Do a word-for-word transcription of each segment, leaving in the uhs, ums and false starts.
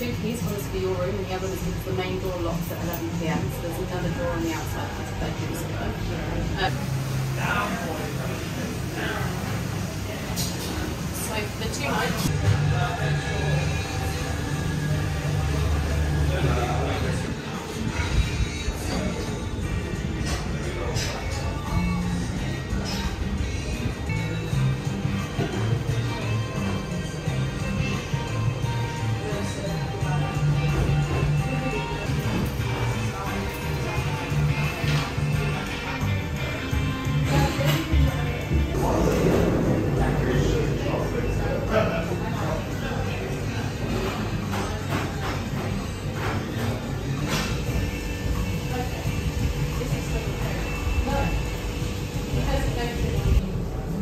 Two keys, one is for your room and the other is for the main door locks at eleven p m. So there's another door on the outside of this bedroom. So, uh, so for the two nights.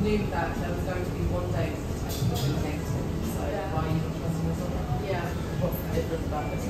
That there was going to be one day to take the next one, so why are you trusting us on that? Yeah. What's the difference about this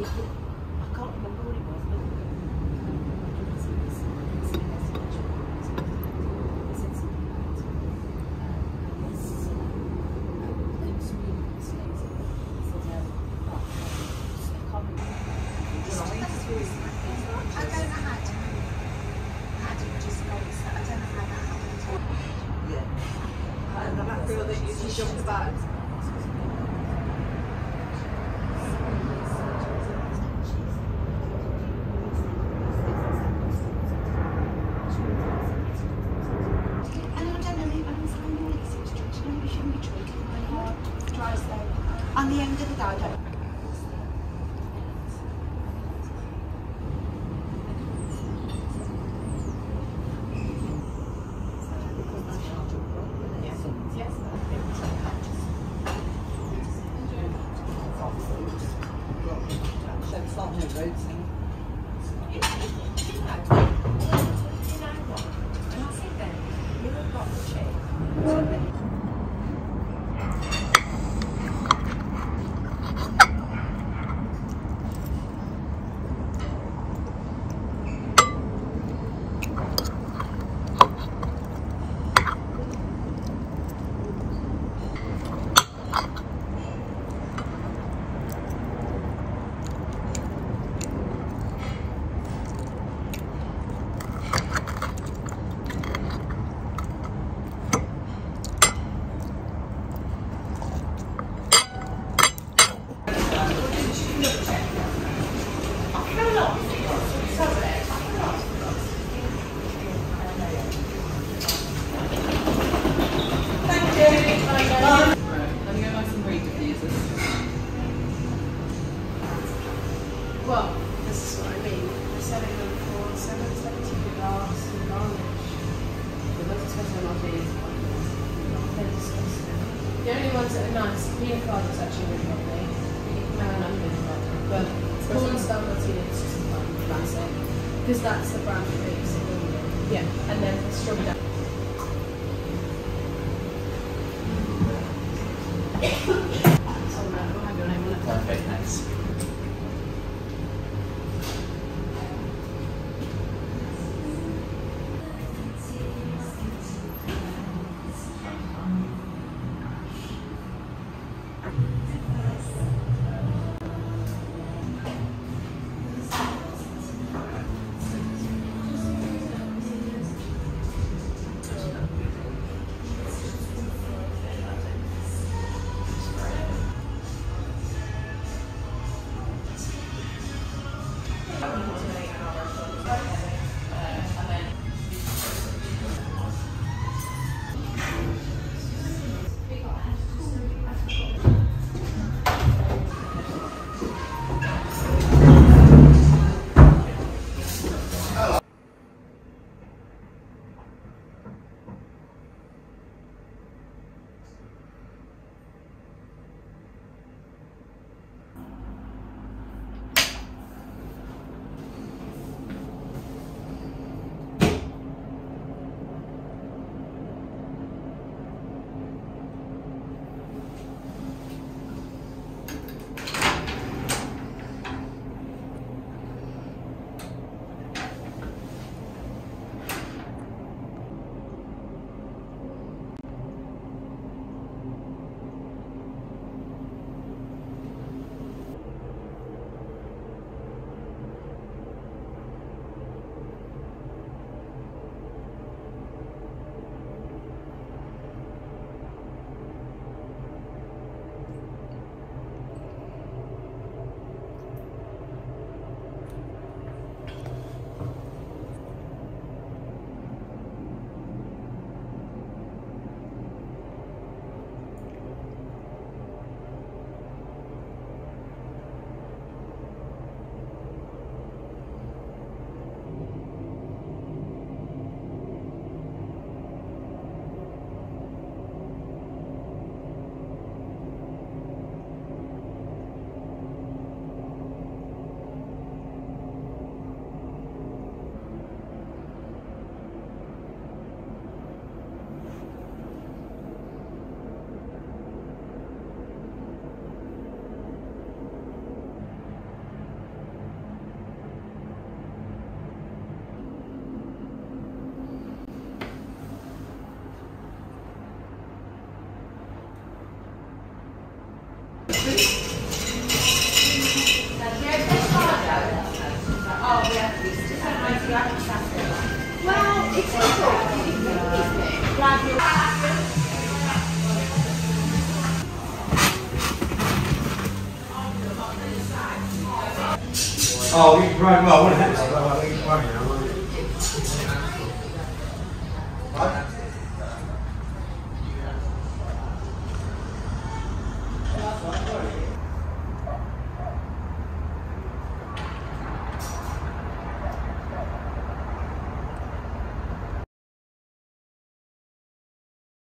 it, I can't remember what it was, but on the end of the garden. The only ones that are nice, pina colada's actually really lovely. Melon and pina colada. But corn style martini is just a fun classic. Because that's the brand that they use in London. Yeah. And then strawberry. I'll have your name on it. Perfect, thanks. Well, it's also Oh, you can drive well. What happens?